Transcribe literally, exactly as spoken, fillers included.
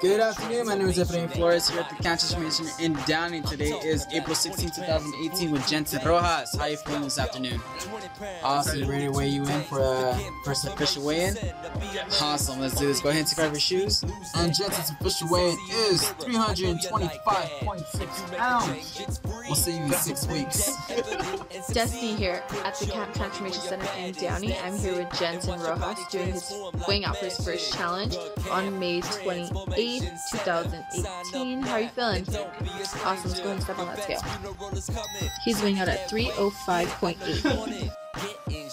Good afternoon, my name is Efrain Flores here at the Camp Transformation Center in Downey. Today is April sixteenth two thousand eighteen with Jenson Rojas. How are you feeling this afternoon? Awesome, ready to weigh you in for a first official weigh-in? Awesome, let's do this. Go ahead and take off your shoes. And Jenson's official weigh-in is three hundred twenty-five point six pounds. We'll see you in six weeks. Destiny here at the Camp Transformation Center in Downey. I'm here with Jenson Rojas doing his weighing out for his first challenge on May twenty-eighth two thousand eighteen. How are you feeling? Awesome, let's go ahead and step on that scale. He's weighing out at three oh five point eight.